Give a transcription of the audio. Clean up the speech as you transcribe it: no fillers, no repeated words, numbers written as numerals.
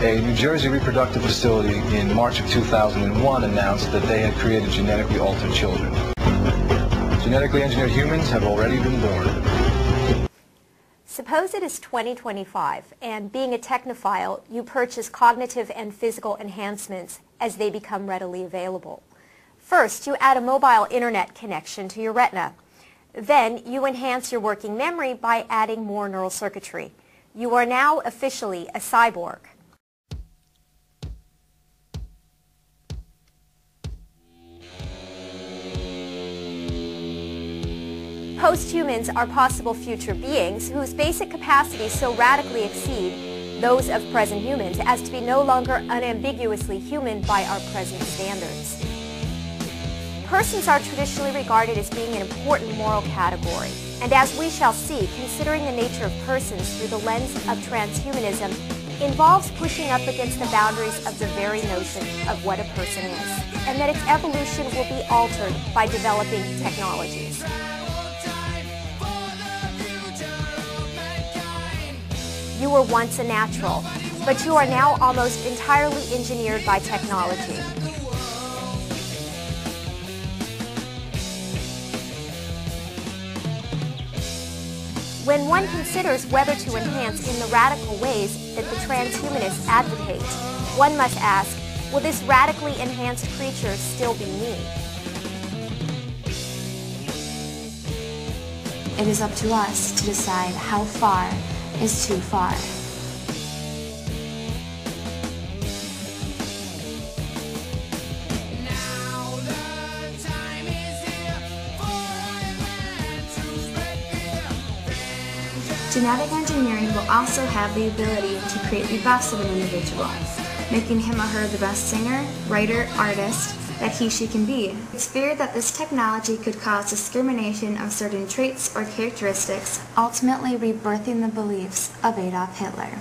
A New Jersey reproductive facility in March of 2001 announced that they had created genetically altered children. Genetically engineered humans have already been born. Suppose it is 2025, and being a technophile, you purchase cognitive and physical enhancements as they become readily available. First, you add a mobile internet connection to your retina. Then, you enhance your working memory by adding more neural circuitry. You are now officially a cyborg. Post-humans are possible future beings whose basic capacities so radically exceed those of present humans as to be no longer unambiguously human by our present standards. Persons are traditionally regarded as being an important moral category, and as we shall see, considering the nature of persons through the lens of transhumanism involves pushing up against the boundaries of the very notion of what a person is, and that its evolution will be altered by developing technologies. You were once a natural, but you are now almost entirely engineered by technology. When one considers whether to enhance in the radical ways that the transhumanists advocate, one must ask, will this radically enhanced creature still be me? It is up to us to decide how far is too far. Genetic engineering will also have the ability to create the best of an individual, making him or her the best singer, writer, artist that he/she can be. It's feared that this technology could cause discrimination of certain traits or characteristics, ultimately rebirthing the beliefs of Adolf Hitler.